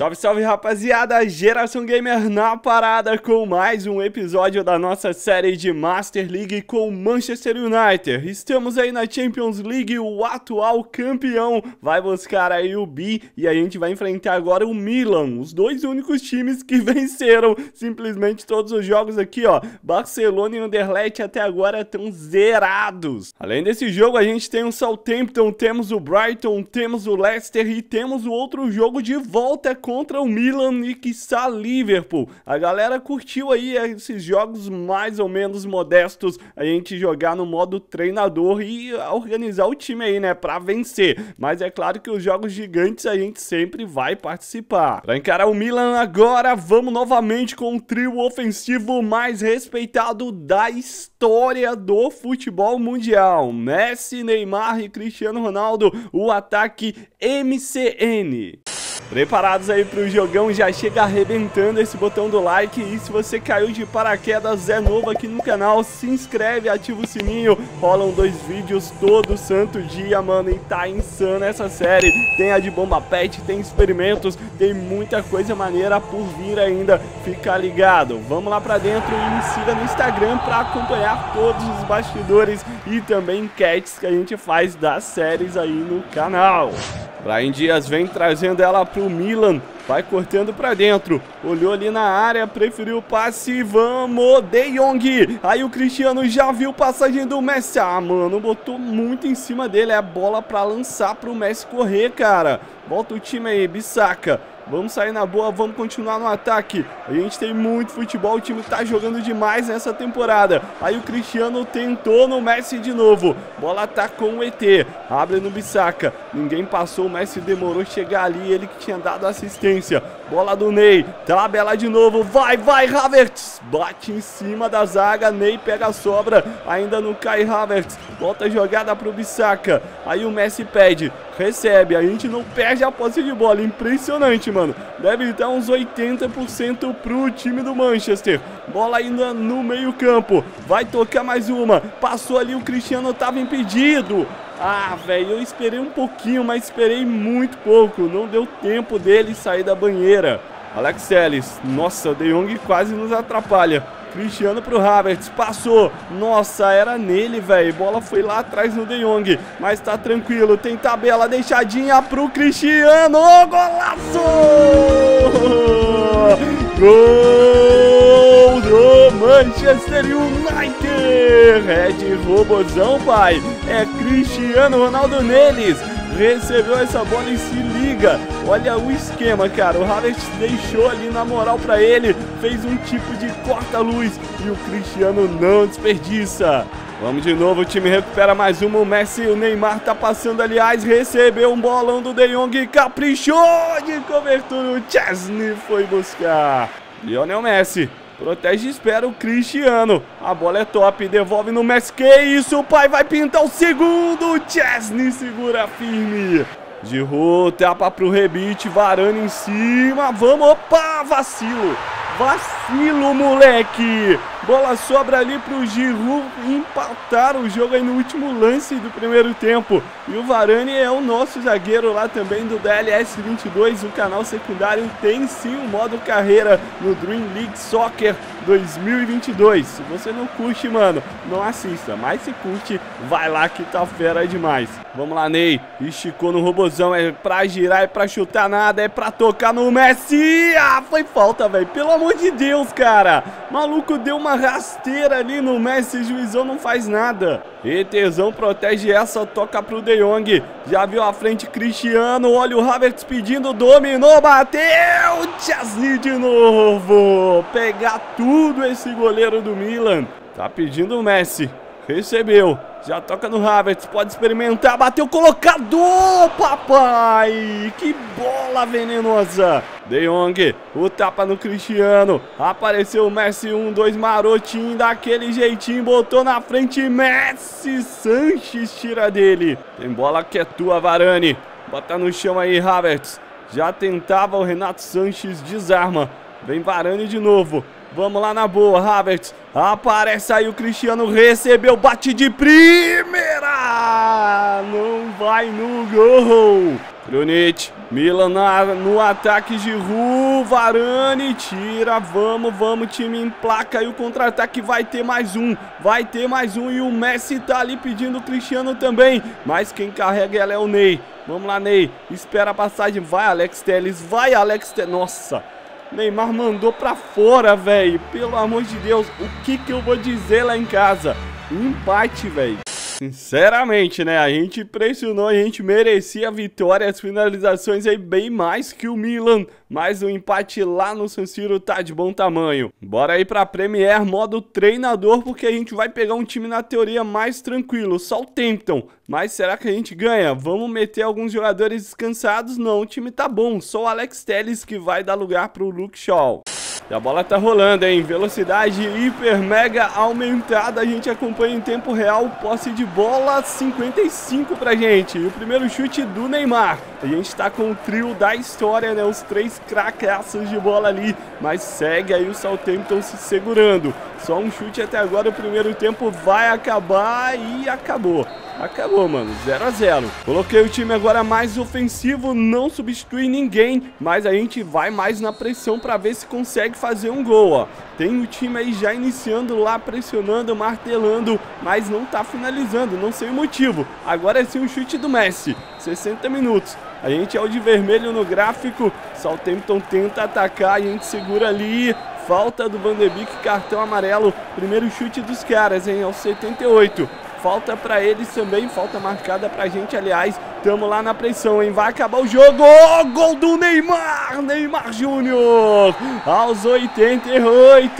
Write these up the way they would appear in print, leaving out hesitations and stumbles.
Salve, salve, rapaziada! Geração Gamer na parada com mais um episódio da nossa série de Master League com Manchester United. Estamos aí na Champions League, o atual campeão vai buscar aí o bi e a gente vai enfrentar agora o Milan, os dois únicos times que venceram simplesmente todos os jogos aqui, ó. Barcelona e Anderlecht até agora estão zerados. Além desse jogo, a gente tem o Southampton, temos o Brighton, temos o Leicester e temos o outro jogo de volta contra o Milan e quiçá Liverpool. A galera curtiu aí esses jogos mais ou menos modestos, a gente jogar no modo treinador e organizar o time aí, né, pra vencer. Mas é claro que os jogos gigantes a gente sempre vai participar. Pra encarar o Milan agora, vamos novamente com o trio ofensivo mais respeitado da história do futebol mundial: Messi, Neymar e Cristiano Ronaldo, o ataque MCN. Preparados aí pro jogão, já chega arrebentando esse botão do like. E se você caiu de paraquedas, é novo aqui no canal, se inscreve, ativa o sininho. Rolam dois vídeos todo santo dia, mano, e tá insana essa série. Tem a de bomba pet, tem experimentos, tem muita coisa maneira por vir ainda, fica ligado. Vamos lá pra dentro e me siga no Instagram pra acompanhar todos os bastidores e também enquetes que a gente faz das séries aí no canal. Brahim Dias vem trazendo ela pro Milan, vai cortando pra dentro, olhou ali na área, preferiu o passe, vamos, De Jong, aí o Cristiano já viu passagem do Messi, ah mano, botou muito em cima dele, é a bola pra lançar pro Messi correr, cara, volta o time aí, Bissaka. Vamos sair na boa, vamos continuar no ataque. A gente tem muito futebol, o time tá jogando demais nessa temporada. Aí o Cristiano tentou no Messi de novo. Bola tá com o ET. Abre no Bissaka. Ninguém passou, o Messi demorou chegar ali, ele que tinha dado assistência. Bola do Ney. Tabela de novo. Vai, Havertz. Bate em cima da zaga, Ney pega a sobra. Ainda no Kai Havertz. Volta a jogada pro Bissaka. Aí o Messi pede. Recebe, a gente não perde a posse de bola. Impressionante, mano. Deve dar uns 80% pro time do Manchester. Bola ainda no meio-campo. Vai tocar mais uma. Passou ali, o Cristiano tava impedido. Ah, velho, eu esperei um pouquinho, mas esperei muito pouco. Não deu tempo dele sair da banheira. Alex Telles. Nossa, De Jong quase nos atrapalha. Cristiano pro Havertz, passou. Nossa, era nele, velho. Bola foi lá atrás no De Jong, mas tá tranquilo, tem tabela deixadinha pro Cristiano. Golaço! Gol do Manchester United! É de robozão, pai. É Cristiano Ronaldo neles. Recebeu essa bola e se liga. Olha o esquema, cara. O Havertz deixou ali na moral pra ele. Fez um tipo de corta-luz. E o Cristiano não desperdiça. Vamos de novo, o time recupera mais uma. O Messi, o Neymar tá passando, aliás. Recebeu um bolão do De Jong. Caprichou de cobertura. O Chesney foi buscar. Lionel Messi. Protege e espera o Cristiano. A bola é top, devolve no Messi. Que isso, o pai vai pintar o segundo. O Chesney segura firme. Giroud, tapa pro rebite. Varane em cima. Vamos, opa, vacilo. Vacilo, moleque. Bola sobra ali pro Giroud empatar o jogo aí no último lance do primeiro tempo. E o Varane é o nosso zagueiro lá também do DLS22. O canal secundário tem sim o modo carreira no Dream League Soccer 2022. Se você não curte, mano, não assista. Mas se curte, vai lá que tá fera demais. Vamos lá, Ney. Esticou no robozão. É pra girar, é pra chutar nada, é pra tocar no Messi. Ah, foi falta, velho. Pelo amor de Deus, cara. Maluco deu uma rasteira ali no Messi, juizão não faz nada. E Tesão protege essa, toca pro De Jong. Já viu a frente Cristiano, olha o Havertz pedindo, dominou, bateu! Chesney de novo! Pegar tudo esse goleiro do Milan. Tá pedindo o Messi, recebeu. Já toca no Havertz, pode experimentar, bateu, colocador, papai! Que bola venenosa! De Jong, o tapa no Cristiano, apareceu o Messi, 1-2 marotinho, daquele jeitinho, botou na frente, Messi, Sanches tira dele. Tem bola que é tua, Varane, bota no chão aí, Havertz, já tentava o Renato Sanches, desarma, vem Varane de novo. Vamos lá na boa, Havertz. Aparece aí o Cristiano, recebeu, bate de primeira. Não vai no gol. Krunic, Milan no ataque, Giroud, Varane, tira, vamos, time em placa e o contra-ataque vai ter mais um e o Messi tá ali pedindo o Cristiano também, mas quem carrega ela é o Ney, vamos lá Ney, espera a passagem, vai Alex Telles, nossa, Neymar mandou pra fora, velho, pelo amor de Deus, o que eu vou dizer lá em casa, um empate, velho. Sinceramente, né, a gente pressionou, a gente merecia a vitória, as finalizações aí bem mais que o Milan, mas o empate lá no San Siro tá de bom tamanho. Bora aí pra Premier, modo treinador, porque a gente vai pegar um time na teoria mais tranquilo, Southampton, mas será que a gente ganha? Vamos meter alguns jogadores descansados? Não, o time tá bom, só o Alex Telles que vai dar lugar pro Luke Shaw. E a bola tá rolando, hein? Velocidade hiper mega aumentada. A gente acompanha em tempo real. Posse de bola, 55 pra gente. E o primeiro chute do Neymar. A gente tá com o trio da história, né? Os três cracaços de bola ali. Mas segue aí o Southampton se segurando. Só um chute até agora. O primeiro tempo vai acabar e acabou. Acabou, mano, 0 a 0. Coloquei o time agora mais ofensivo, não substitui ninguém, mas a gente vai mais na pressão para ver se consegue fazer um gol, ó. Tem o time aí já iniciando lá, pressionando, martelando, mas não tá finalizando, não sei o motivo. Agora é sim o chute do Messi, 60 minutos. A gente é o de vermelho no gráfico, Southampton tenta atacar, a gente segura ali. Falta do Van de Beek, cartão amarelo, primeiro chute dos caras, hein, aos 78. Falta pra eles também, falta marcada pra gente, aliás, tamo lá na pressão, hein, vai acabar o jogo, oh, gol do Neymar, Neymar Júnior, aos 88,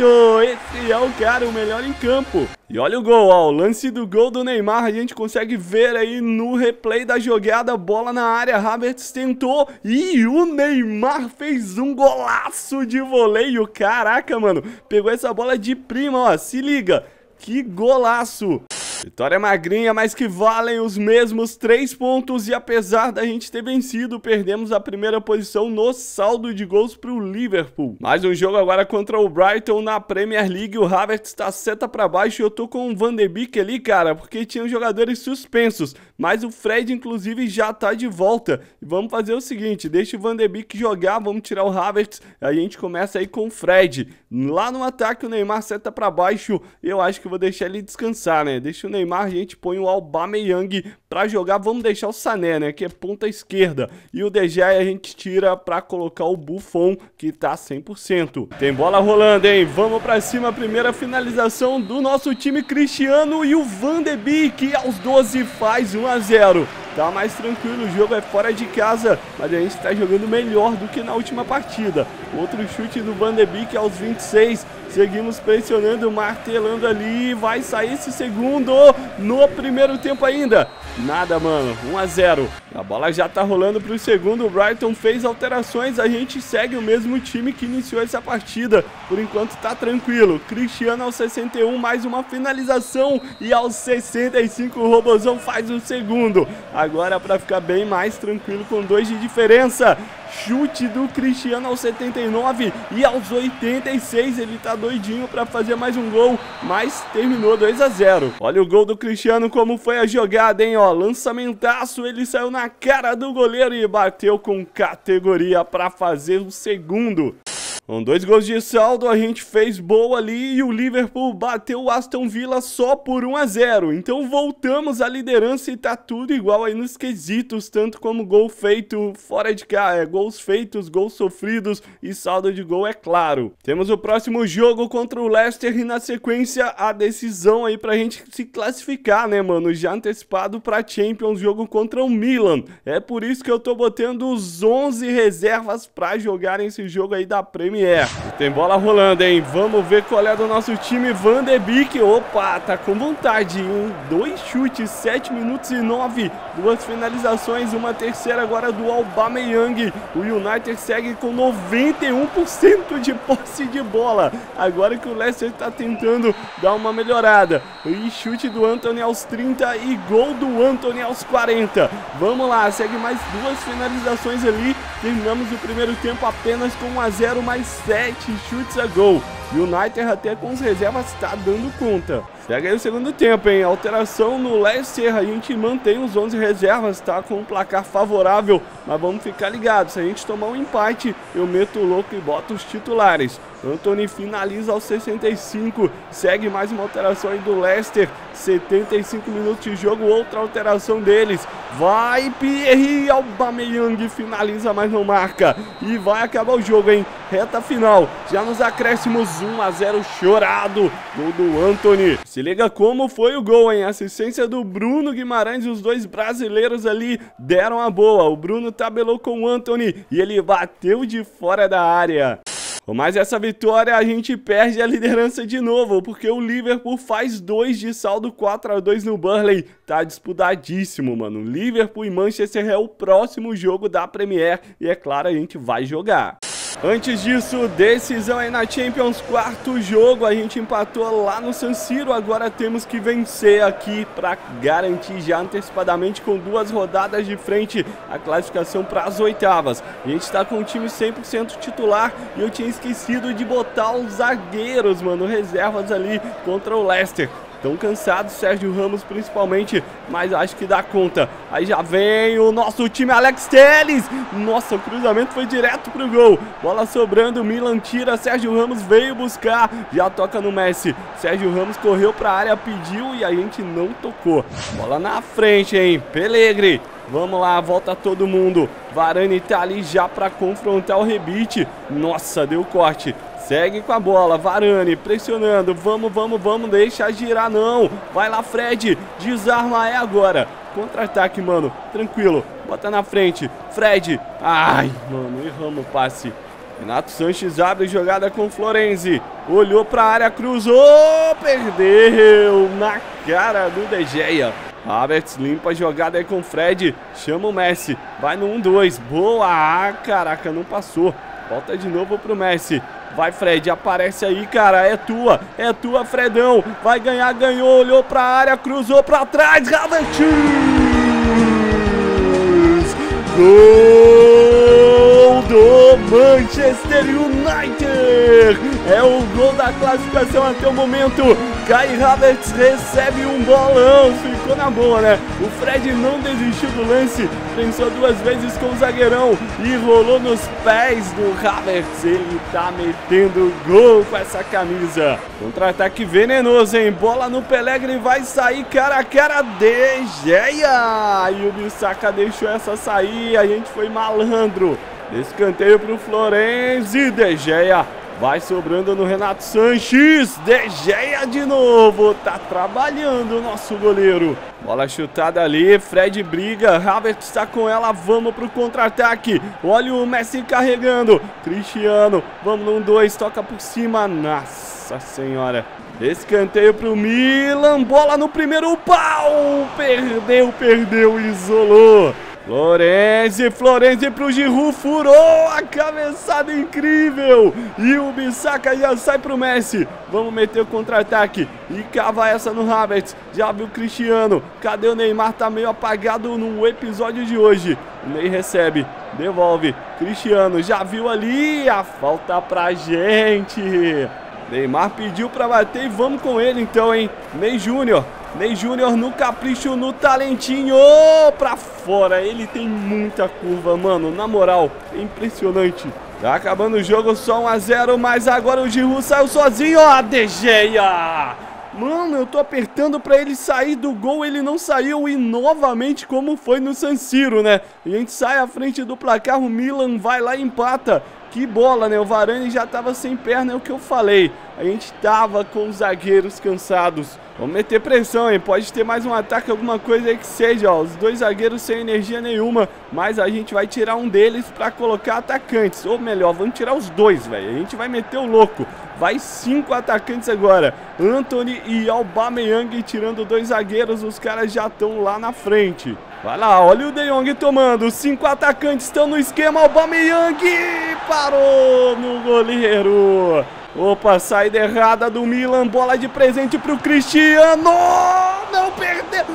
esse é o cara, o melhor em campo. E olha o gol, ó, o lance do gol do Neymar, a gente consegue ver aí no replay da jogada, bola na área, Havertz tentou e o Neymar fez um golaço de voleio, caraca, mano, pegou essa bola de prima, ó, se liga, que golaço. Vitória magrinha, mas que valem os mesmos 3 pontos e apesar da gente ter vencido, perdemos a primeira posição no saldo de gols para o Liverpool. Mais um jogo agora contra o Brighton na Premier League, o Havertz está seta para baixo e eu tô com o Van de Beek ali, cara, porque tinham jogadores suspensos, mas o Fred inclusive já tá de volta. E vamos fazer o seguinte, deixa o Van de Beek jogar, vamos tirar o Havertz, a gente começa aí com o Fred. Lá no ataque o Neymar seta para baixo, eu acho que vou deixar ele descansar, né? Deixa o Neymar, a gente põe o Aubameyang pra jogar, vamos deixar o Sané, né, que é ponta esquerda, e o De Gea a gente tira pra colocar o Buffon que tá 100%, tem bola rolando, hein, vamos pra cima, primeira finalização do nosso time, Cristiano e o Van de Beek, aos 12 faz 1 a 0, tá mais tranquilo, o jogo é fora de casa, mas a gente tá jogando melhor do que na última partida. Outro chute do Van de Beek aos 26, seguimos pressionando, martelando ali, vai sair esse segundo no primeiro tempo ainda. Nada, mano, 1 a 0. A bola já tá rolando pro segundo, o Brighton fez alterações, a gente segue o mesmo time que iniciou essa partida. Por enquanto tá tranquilo, Cristiano aos 61, mais uma finalização e aos 65 o Robozão faz o segundo. Agora pra ficar bem mais tranquilo com 2 de diferença. Chute do Cristiano aos 79 e aos 86 ele tá doidinho pra fazer mais um gol, mas terminou 2 a 0. Olha o gol do Cristiano como foi a jogada, hein, ó, lançamentaço, ele saiu na cara do goleiro e bateu com categoria pra fazer o segundo. Com 2 gols de saldo, a gente fez boa ali e o Liverpool bateu o Aston Villa só por 1 a 0. Então voltamos à liderança e tá tudo igual aí nos quesitos, tanto como gol feito fora de cá, gols feitos, gols sofridos e saldo de gol, é claro. Temos o próximo jogo contra o Leicester e na sequência a decisão aí pra gente se classificar, né, mano? Já antecipado pra Champions, jogo contra o Milan. É por isso que eu tô botando os 11 reservas pra jogar esse jogo aí da Premier. Tem bola rolando, hein? Vamos ver qual é do nosso time. Van de Beek, opa, tá com vontade, hein? 2 chutes, 7 minutos e 9, 2 finalizações, uma terceira agora do Aubameyang. O United segue com 91% de posse de bola, agora que o Leicester tá tentando dar uma melhorada. E chute do Antony aos 30 e gol do Antony aos 40. Vamos lá, segue mais 2 finalizações ali, terminamos o primeiro tempo apenas com 1 a 0, mais 7 chutes a gol. E o United até com as reservas está dando conta. Segue aí o segundo tempo, hein? Alteração no Leicester. A gente mantém os 11 reservas, tá? Com um placar favorável. Mas vamos ficar ligados. Se a gente tomar um empate, eu meto o louco e boto os titulares. Antony finaliza aos 65. Segue mais uma alteração aí do Leicester. 75 minutos de jogo. Outra alteração deles. Vai, Pierre. Aubameyang finaliza, mas não marca. E vai acabar o jogo, hein? Reta final. Já nos acréscimos 1 a 0 chorado. Gol do Antony. Se liga como foi o gol, hein? Assistência do Bruno Guimarães. Os dois brasileiros ali deram a boa. O Bruno tabelou com o Antony e ele bateu de fora da área. Mas essa vitória a gente perde a liderança de novo, porque o Liverpool faz 2 de saldo, 4 a 2 no Burnley. Tá disputadíssimo, mano. Liverpool e Manchester é o próximo jogo da Premier e é claro, a gente vai jogar. Antes disso, decisão aí na Champions, 4º jogo, a gente empatou lá no San Siro, agora temos que vencer aqui para garantir já antecipadamente com 2 rodadas de frente a classificação para as 8º. A gente está com o time 100% titular e eu tinha esquecido de botar os zagueiros, mano, reservas ali contra o Leicester. Estão cansados, Sérgio Ramos principalmente, mas acho que dá conta. Aí já vem o nosso time, Alex Telles. Nossa, o cruzamento foi direto pro gol. Bola sobrando, Milan tira, Sérgio Ramos veio buscar, já toca no Messi. Sérgio Ramos correu pra área, pediu e a gente não tocou. Bola na frente, hein? Pelegre. Vamos lá, volta todo mundo. Varane tá ali já pra confrontar o rebite. Nossa, deu corte. Segue com a bola, Varane pressionando, vamos, deixa girar não, vai lá Fred, desarma é agora, contra-ataque mano, tranquilo, bota na frente, Fred, ai mano, erramos o passe, Renato Sanches abre jogada com Florenzi, olhou pra área, cruzou, perdeu na cara do De Gea. Havertz limpa a jogada aí com Fred, chama o Messi, vai no 1-2, boa, ah, caraca, não passou, volta de novo pro Messi. Vai Fred, aparece aí cara, é tua Fredão, vai ganhar, ganhou, olhou pra área, cruzou pra trás, Havertz, gol do Manchester United, é o gol da classificação até o momento, Kai Havertz recebe um bolão, ficou na boa né, o Fred não desistiu do lance, pensou 2 vezes com o zagueirão e rolou nos pés do Havertz, ele tá metendo gol com essa camisa. Contra-ataque venenoso, hein, bola no Pelegre, vai sair cara a cara, De Gea, e o Bissaka deixou essa sair, a gente foi malandro, escanteio pro Florenzi, De Gea. Vai sobrando no Renato Sanches, De Gea de novo, tá trabalhando o nosso goleiro. Bola chutada ali, Fred briga, Havertz está com ela, vamos pro contra-ataque. Olha o Messi carregando, Cristiano, vamos no 1-2, toca por cima, nossa senhora. Escanteio pro Milan, bola no primeiro pau, perdeu, isolou. Florenzi pro Giroud, furou a cabeçada incrível e o Bissaka já sai pro Messi, vamos meter o contra-ataque e cava essa no Havertz, já viu o Cristiano, cadê o Neymar, tá meio apagado no episódio de hoje, o Ney recebe, devolve, Cristiano já viu ali, a falta pra gente, Neymar pediu pra bater e vamos com ele então hein, Ney Júnior no capricho, no talentinho, pra fora, ele tem muita curva, mano, na moral, é impressionante. Tá acabando o jogo, só 1 a 0, mas agora o Giroud saiu sozinho, ó, De Gea. Mano, eu tô apertando pra ele sair do gol, ele não saiu e novamente como foi no San Siro, né? A gente sai à frente do placar, o Milan vai lá e empata. Que bola, né? O Varane já tava sem perna, é o que eu falei. A gente tava com os zagueiros cansados. Vamos meter pressão, hein? Pode ter mais um ataque, alguma coisa aí que seja, ó. Os 2 zagueiros sem energia nenhuma, mas a gente vai tirar um deles pra colocar atacantes. Ou melhor, vamos tirar os 2, velho. A gente vai meter o louco. Vai 5 atacantes agora. Antony e Aubameyang tirando 2 zagueiros. Os caras já estão lá na frente. Vai lá, olha o De Jong tomando. 5 atacantes estão no esquema. Aubameyang parou no goleiro. Opa, saída errada do Milan, bola de presente pro Cristiano. Não, perdeu.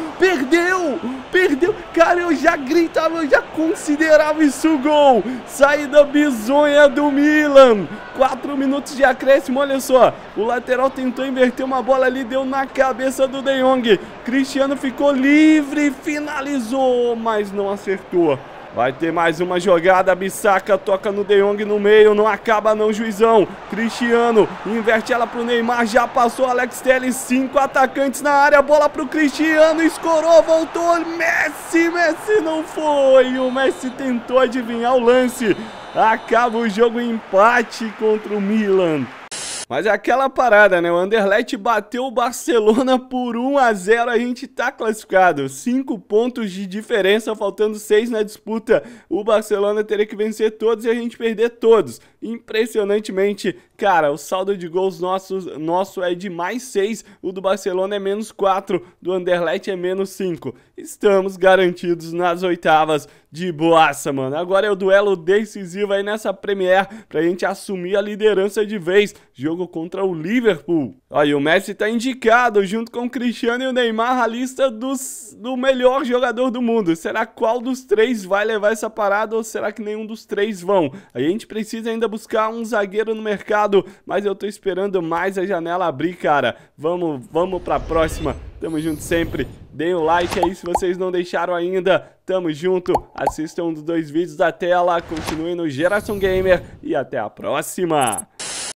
Cara, eu já gritava, eu já considerava isso gol. Saída bizonha do Milan. 4 minutos de acréscimo, olha só. O lateral tentou inverter uma bola ali, deu na cabeça do De Jong. Cristiano ficou livre, finalizou, mas não acertou. Vai ter mais uma jogada, Bissaka toca no De Jong no meio, não acaba não, juizão. Cristiano inverte ela pro Neymar, já passou Alex Telles, 5 atacantes na área, bola pro Cristiano, escorou, voltou, Messi não foi. O Messi tentou adivinhar o lance, acaba o jogo, empate contra o Milan. Mas é aquela parada, né? O Anderlecht bateu o Barcelona por 1-0, a gente tá classificado. 5 pontos de diferença, faltando 6 na disputa. O Barcelona teria que vencer todos e a gente perder todos. Impressionantemente, cara, o saldo de gols nosso é de mais 6, o do Barcelona é menos 4, do Anderlecht é menos 5. Estamos garantidos nas oitavas de boaça, mano. Agora é o duelo decisivo aí nessa Premier pra gente assumir a liderança de vez. Jogo contra o Liverpool. Olha, o Messi tá indicado junto com o Cristiano e o Neymar a lista do melhor jogador do mundo. Será qual dos três vai levar essa parada ou será que nenhum dos três vão? A gente precisa ainda buscar um zagueiro no mercado, mas eu tô esperando mais a janela abrir, cara. Vamos pra próxima. Tamo junto sempre. Deem o like aí se vocês não deixaram ainda. Tamo junto. Assistam um dos 2 vídeos da tela. Continuem no Geração Gamer e até a próxima.